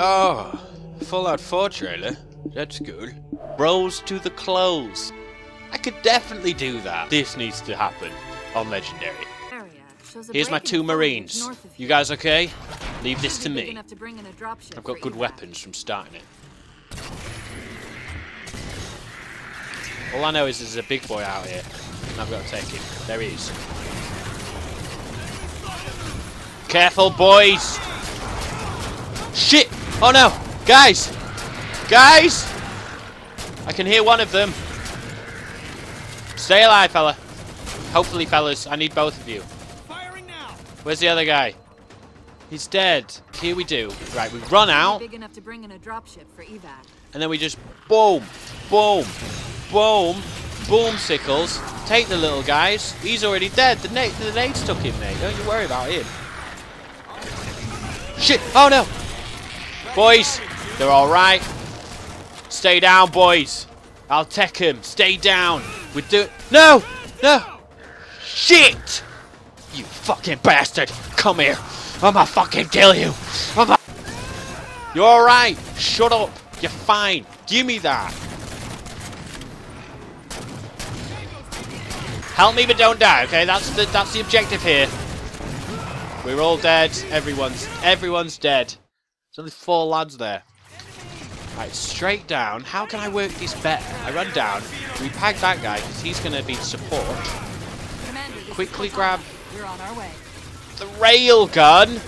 Oh, Fallout 4 trailer. That's cool. Bros to the Close. I could definitely do that. This needs to happen on Legendary. Here's my 2 Marines. You guys okay? Leave this to me. I've got good weapons from starting it. All I know is there's a big boy out here, and I've got to take him. There he is. Careful, boys! Shit! Oh no! Guys! Guys! I can hear one of them. Stay alive, fella. Hopefully, fellas. I need both of you. Firing now. Where's the other guy? He's dead. Here we do. Right, we've run out. Big enough to bring in a dropship for evac. And then we just boom, boom, boom, boom sickles. Take the little guys. He's already dead. The nades took him, mate. Don't you worry about him. Shit! Oh no! Boys, they're alright. Stay down, boys. I'll tech him. Stay down. We do. No! No! Shit! You fucking bastard! Come here! I'ma fucking kill you! You're alright! Shut up! You're fine! Gimme that! Help me but don't die, okay? That's the objective here. We're all dead. Everyone's dead. There's only 4 lads there. Right, straight down. How can I work this better? I run down. We pag that guy because he's going to be support. Commander, quickly grab the railgun.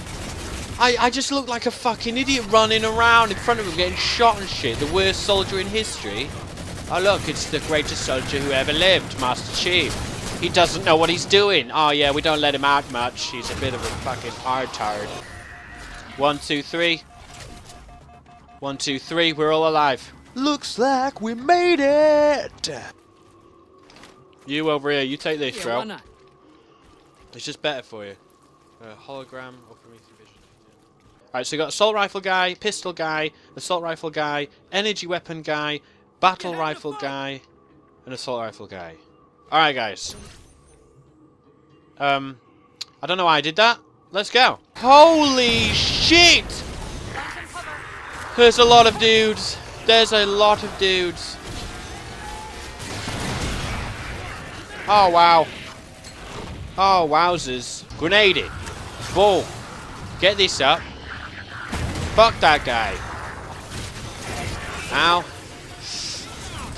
I just look like a fucking idiot running around in front of him getting shot and shit. The worst soldier in history. Oh look, it's the greatest soldier who ever lived, Master Chief. He doesn't know what he's doing. Oh yeah, we don't let him out much. He's a bit of a fucking hard-tard. 1, 2, 3. 1, 2, 3, we're all alive. Looks like we made it! You over here, you take this, bro. Yeah, why not? It's just better for you. Hologram or Promethean Vision. Alright, so you got assault rifle guy, pistol guy, assault rifle guy, energy weapon guy, battle rifle guy, and assault rifle guy. Alright, guys. I don't know why I did that. Let's go. Holy shit! There's a lot of dudes. There's a lot of dudes. Oh, wow. Oh, wowzers. Grenade it. Boom. Get this up. Fuck that guy. Ow.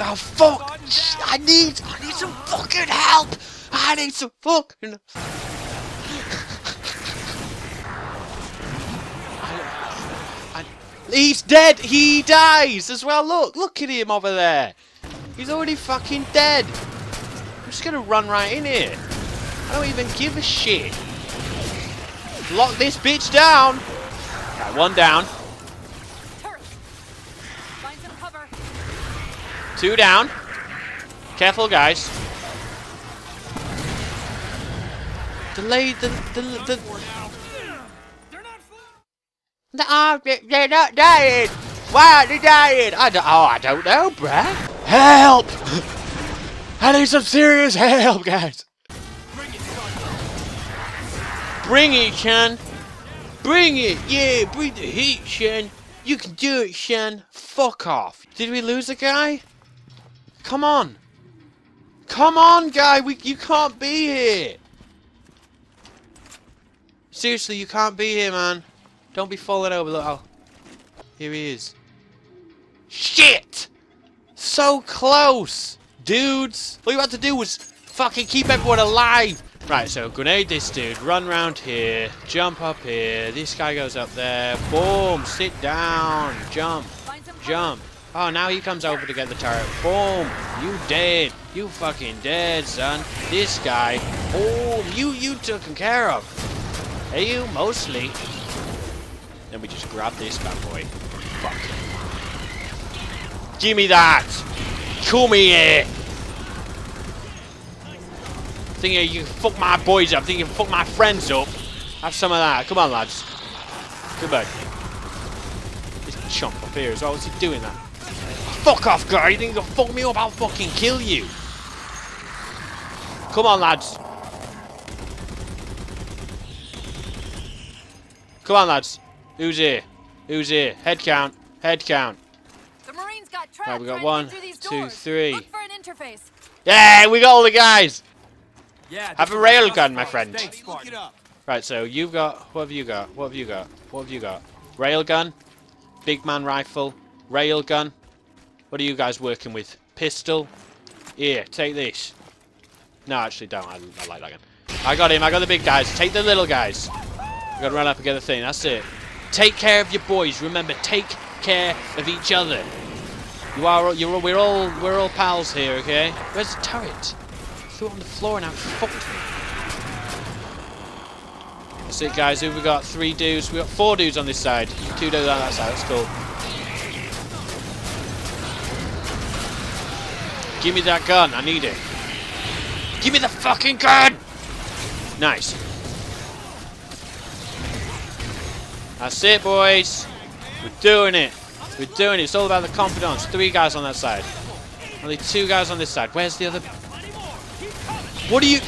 Oh, fuck. I need some fucking help. I need some fucking... He's dead! He dies as well! Look at him over there! He's already fucking dead! I'm just gonna run right in here. I don't even give a shit. Lock this bitch down! Right, 1 down. 2 down. Careful, guys. Delay No, they're not dying! Why are they dying? I don't know, bruh. Help! I need some serious help, guys! Bring it, son! Bring it! Yeah, bring the heat, son! You can do it, son! Fuck off! Did we lose a guy? Come on! Come on, guy! You can't be here! Seriously, you can't be here, man. Don't be falling over, look. Oh. Here he is. Shit! So close! Dudes! All you had to do was fucking keep everyone alive! Right, so grenade this dude, run round here, jump up here, this guy goes up there, boom, sit down, jump, jump. Oh, now he comes over to get the turret, boom, you dead, you fucking dead, son. This guy, oh, you took him care of. Hey, you, mostly. Then we just grab this bad boy. Fuck. Gimme that! Come here! Thinking you can fuck my boys up, thinking you can fuck my friends up. Have some of that. Come on, lads. Come back. This chump up here as well. What's he doing that? Fuck off, guy! You think you'll fuck me up? I'll fucking kill you! Come on, lads. Come on, lads. Who's here? Who's here? Head count. Head count. The Marines got trapped. Right, we got 1, 2, 3. Look for an interface. Yeah, we got all the guys. Yeah. Have a railgun, my friend. Right, so you've got. What have you got? What have you got? What have you got? Railgun, big man rifle, railgun. What are you guys working with? Pistol. Here, take this. No, actually, don't. I like that gun. I got him. I got the big guys. Take the little guys. I gotta run up and get the thing. That's it. Take care of your boys. Remember, take care of each other. You are. We're all pals here, okay? Where's the turret? Threw it on the floor and I fucked me. That's it, guys. Who we got? 3 dudes. We got 4 dudes on this side. 2 dudes on that side. That's cool. Give me that gun. I need it. Give me the fucking gun. Nice. That's it, boys. We're doing it. We're doing it. It's all about the confidence. 3 guys on that side. Only 2 guys on this side. Where's the other? What are you?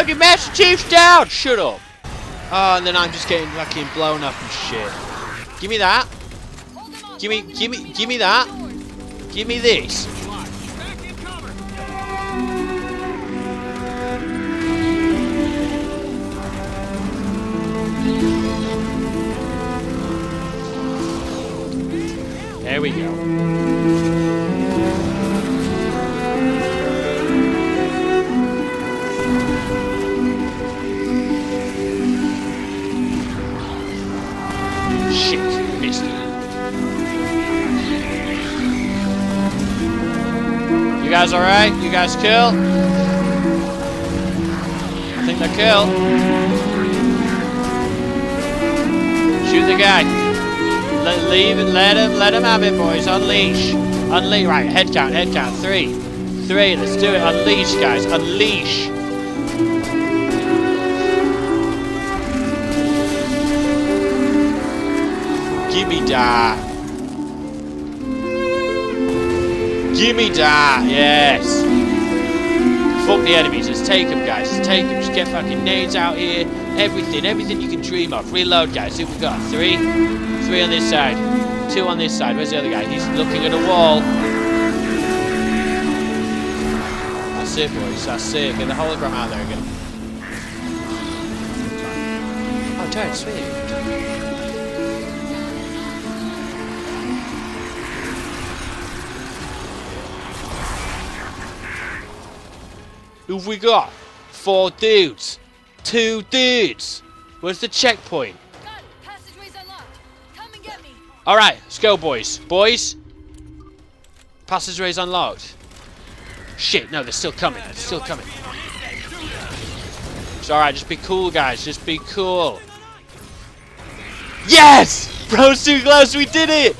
Okay, Master Chief's down. Shut up. Oh, and then I'm just getting fucking blown up and shit. Give me that. Give me that. Give me this. There we go. Shit, missed it. You guys alright? You guys kill? I think they're killed. Shoot the guy. Let him have it, boys. Unleash. Unleash. Right, head count, head count. 3. 3, let's do it. Unleash, guys. Unleash. Gimme da. Gimme that, yes! Fuck the enemies, just take them, guys, just take them, just get fucking nades out here, everything, everything you can dream of. Reload, guys, see what we've got, 3 on this side, 2 on this side, where's the other guy? He's looking at a wall. That's it, boys, that's it, get the hologram out there again. Oh, turret, sweet. Who've we got? 4 dudes. 2 dudes. Where's the checkpoint? Got it. Passageways unlocked. Come and get me. Alright, let's go, boys. Boys. Passageways unlocked. Shit, no, they're still coming. They're still coming. It's alright, just be cool, guys. Just be cool. Yes! Bros Too Close, we did it!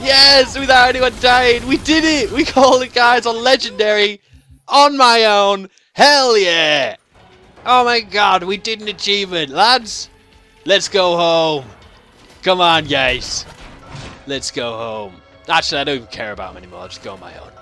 Yes, without anyone dying. We did it! We got all the guys on Legendary. On my own, hell yeah! Oh my god, we did an achievement, lads! Let's go home! Come on, guys! Let's go home. Actually, I don't even care about them anymore, I'll just go on my own.